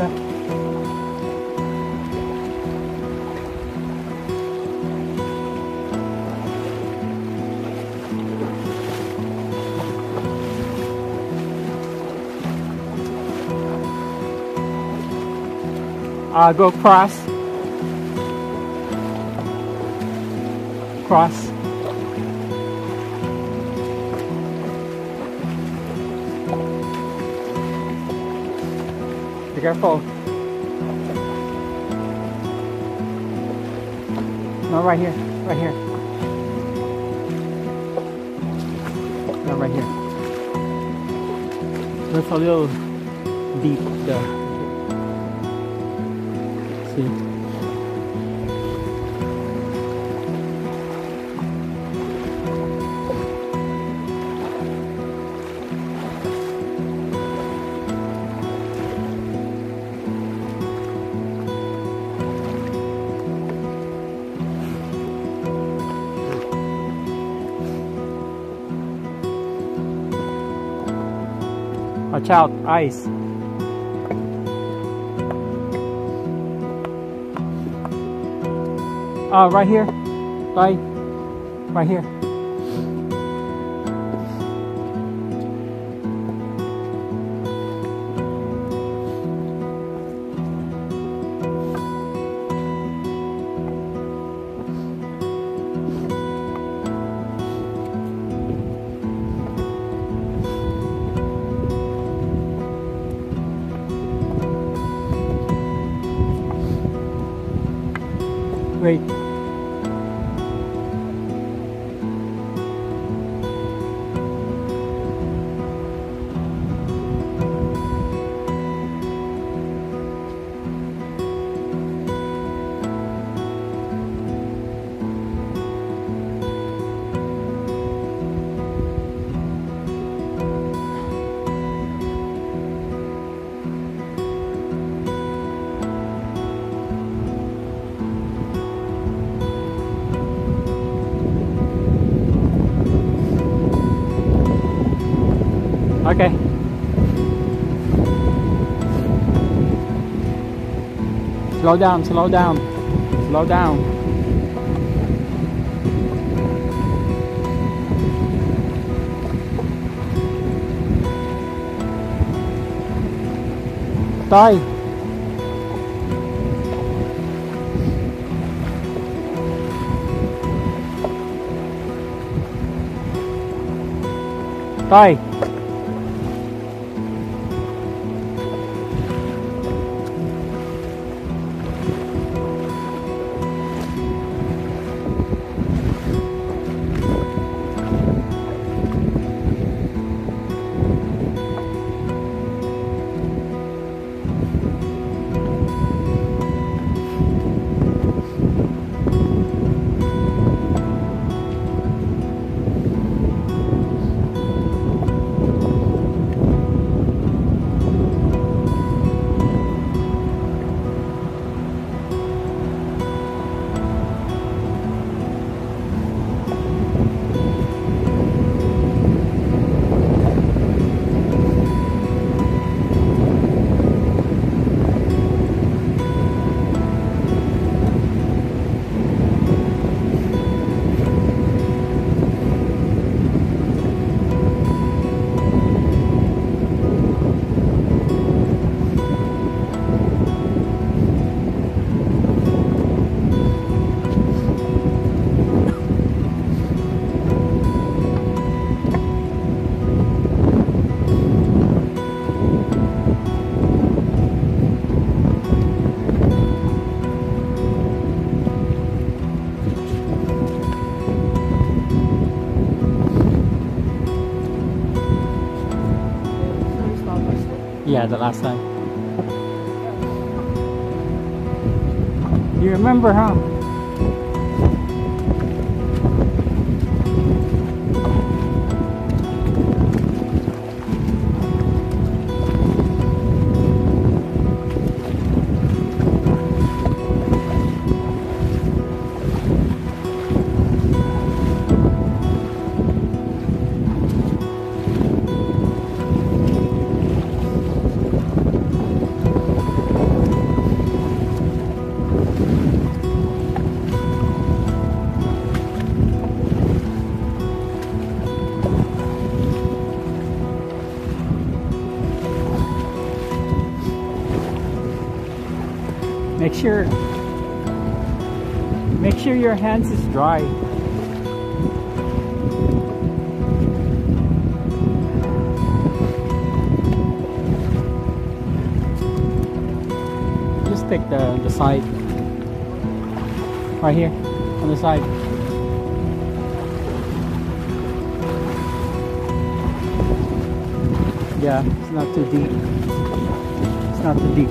होगा। I'll go cross. Be careful. No, right here, right here. No, right here. It's a little deep there. See? Watch out, ice. Right here, right here. Wait. Okay. Slow down, slow down, slow down. Tay. Tay. Yeah, the last time. You remember, huh? Make sure your hands is dry. Just take the side right here on the side. Yeah, it's not too deep. It's not too deep.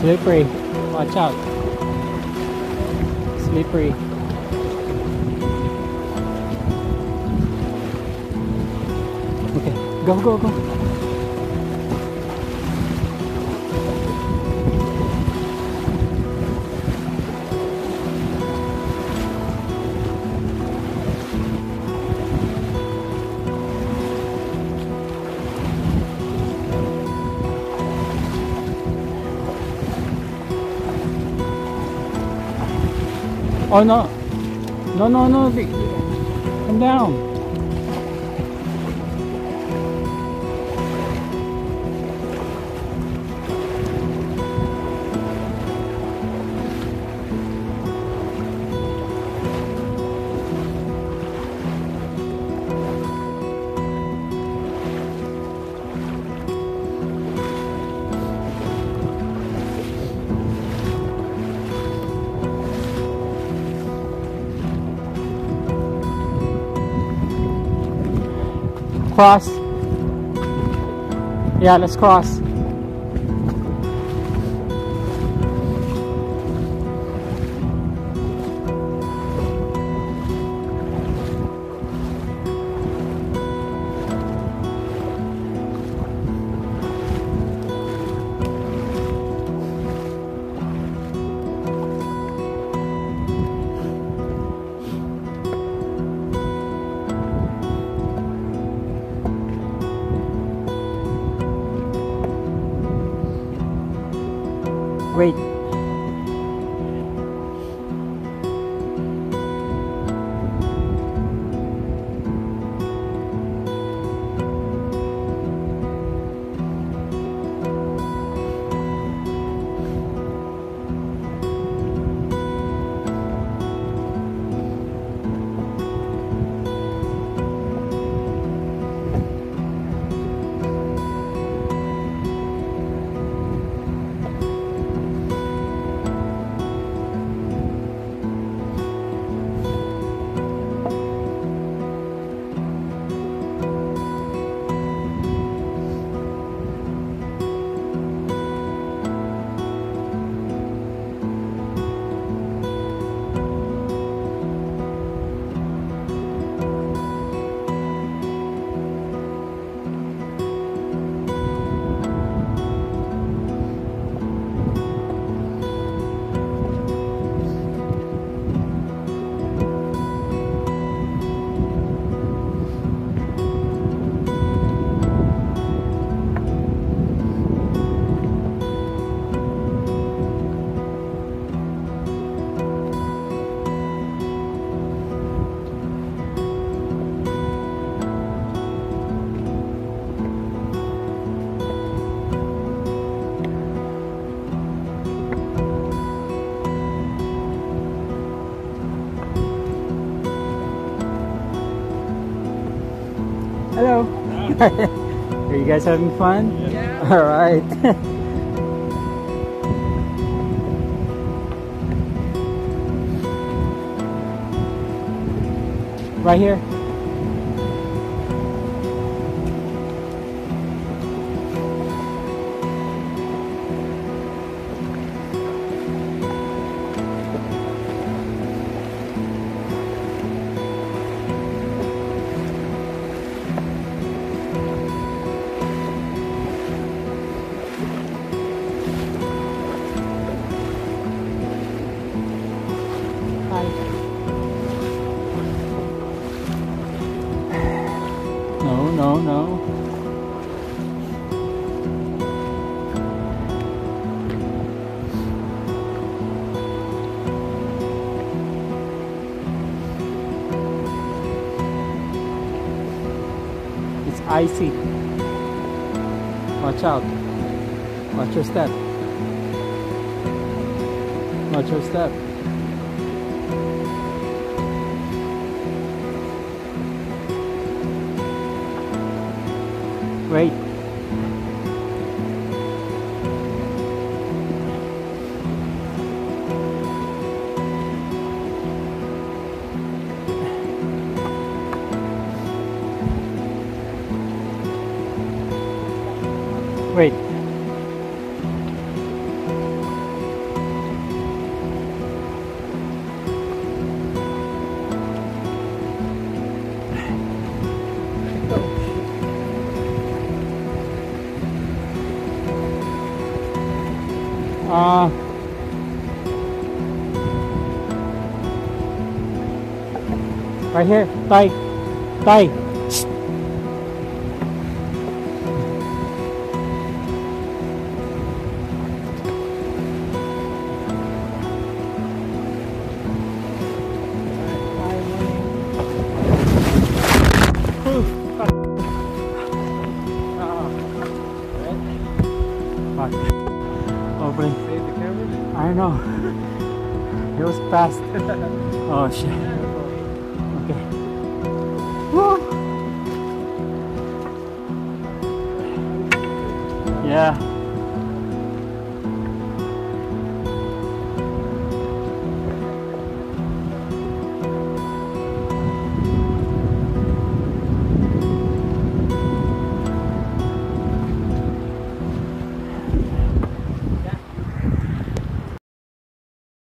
Slippery, watch out. Slippery. Okay, go, go, go. Oh no, no, no, no, come down. Cross. Yeah, let's cross. Wait. Hello. Are you guys having fun? Yeah. All right. right here. It's icy. Watch out. Watch your step. Watch your step. Wait. Wait. Right here, Tay, Tay. I know. It was fast. Oh shit. Okay. Woo. Yeah.